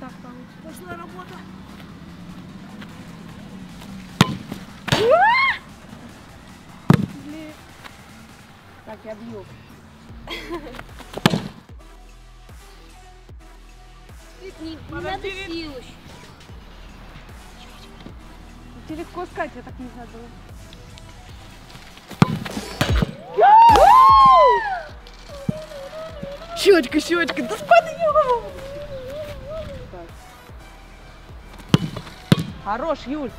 Так, там сложная работа. Блин. Так, я бью. Не надо сил. Ты легко скать, я так не знаю было. Щечка, щечка, да спадем! Хорош, Юль!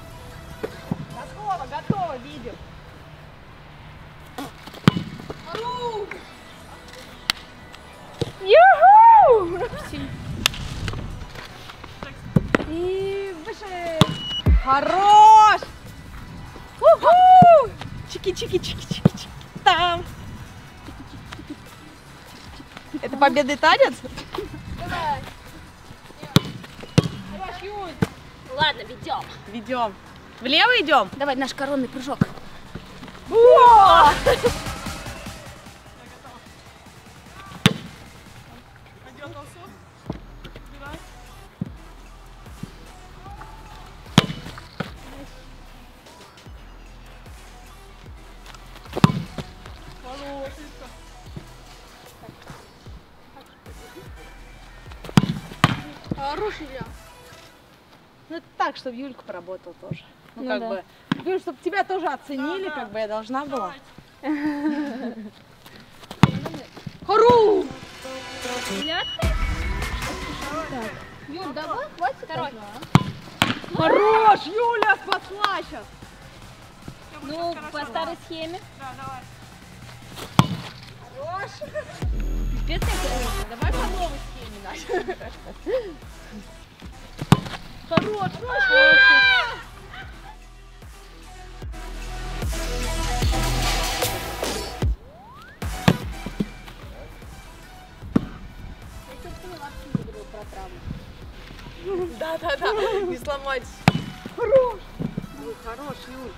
Готово, готово, видим! Ю-ху! И выше! Хорош! У-ху! Чики-чики-чики-чики-чики! Там! Это победный танец? Давай. Ладно, ведем. Ведем. Влево идем? Давай наш коронный прыжок. О! Хороший вариант. Ну это так, чтобы Юлька поработала тоже. Ну, ну как да. бы. Юль, чтобы тебя тоже оценили, да, как бы я должна была. Хору! Юль, давай, хватит. Хорош, Юля, спасла сейчас. Ну, по старой схеме. Да, давай. Хорош. Пипец, давай по новой схеме нашей. Хорош, хорош. Да, да, да, не сломать. Хорош. Ну, хорош, Юль.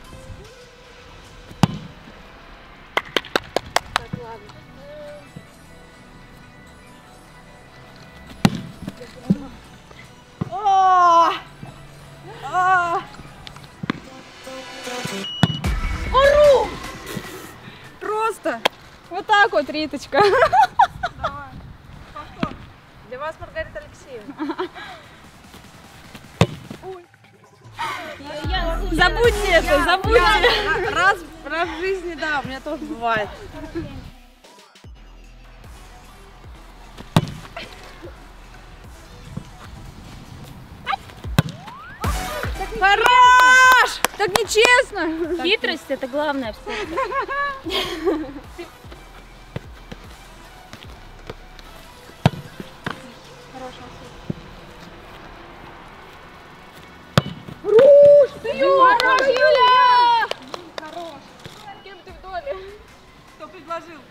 Так, ладно. Ору! Просто вот так вот, Риточка. Давай. Повтор. Для вас, Маргарита Алексеевна. Забудьте это, забудьте. Раз в жизни, да, у меня тоже бывает. Хорош! Так нечестно! Хитрость — это главное абсолютно. Руш! Ты хорош, Юля! Хорош! Кем ты в доле? Кто предложил?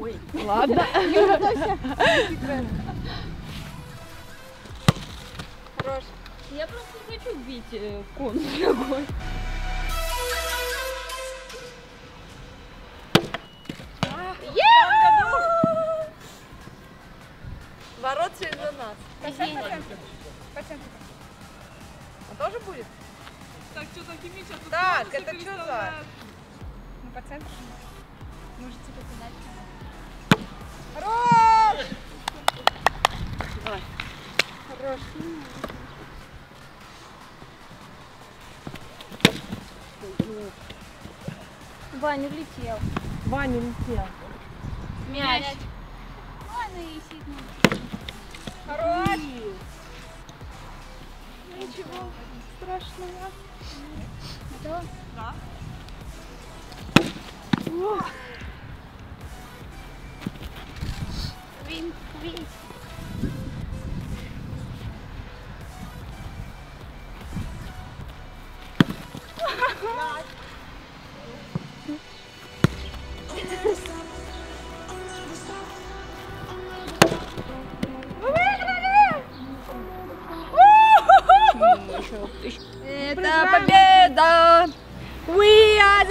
Ой, ладно. Юра, Тося. Хорош. Я просто не хочу бить конус ногой. Ворот через нас. А тоже будет? Так, что за химича? Так, это что за? Ну, по центру. Можете показать. Хорош! Давай. Хорош. Ваня влетел. Ваня влетел. Мяч. Ладно, и сидит. Хорош. Ничего страшного. Да? Да. Вин, вин.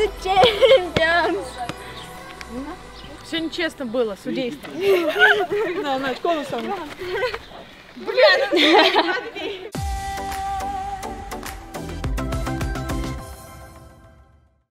the champions. Все нечестно было, судейство. Да, на школу сам. Блин,